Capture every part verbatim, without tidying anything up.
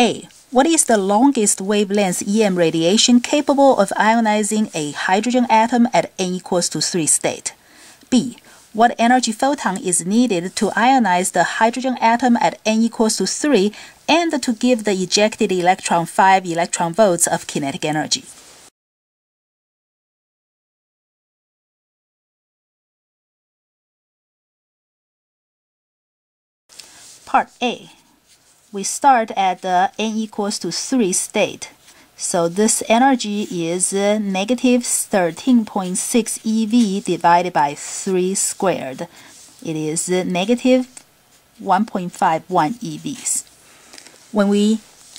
A. What is the longest wavelength E M radiation capable of ionizing a hydrogen atom at n equals to three state? B. What energy photon is needed to ionize the hydrogen atom at n equals to three and to give the ejected electron five electron volts of kinetic energy? Part A. We start at the n equals to three state. So this energy is negative thirteen point six E V divided by three squared. It is negative one point five one E Vs. When we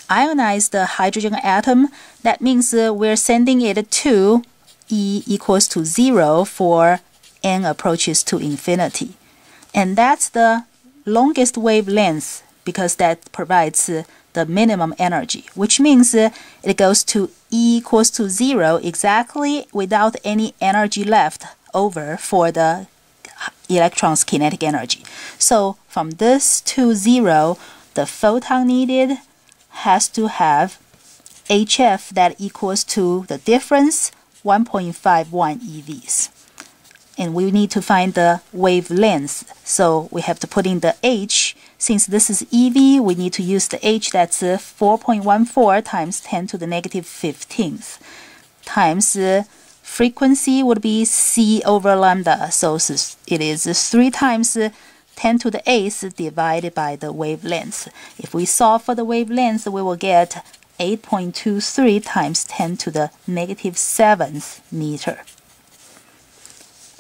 ionize the hydrogen atom, that means we're sending it to E equals to zero for n approaches to infinity. And that's the longest wavelength, because that provides uh, the minimum energy, which means uh, it goes to E equals to zero exactly without any energy left over for the electron's kinetic energy. So from this to zero, the photon needed has to have H F that equals to the difference one point five one E Vs. And we need to find the wavelength, so we have to put in the H. Since this is E V, we need to use the H, that's uh, four point one four times ten to the negative fifteenth, times uh, frequency would be C over lambda, so it is uh, three times uh, ten to the eighth divided by the wavelength. If we solve for the wavelength, we will get eight point two three times ten to the negative seventh meter.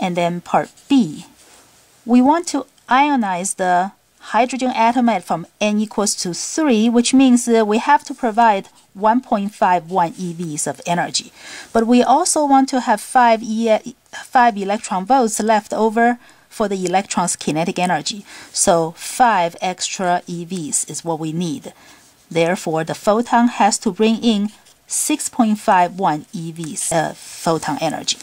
And then part B, we want to ionize the hydrogen atom at from n equals to three, which means uh, we have to provide one point five one E Vs of energy. But we also want to have five, e five electron volts left over for the electron's kinetic energy. So five extra E Vs is what we need. Therefore, the photon has to bring in six point five one E Vs of photon energy.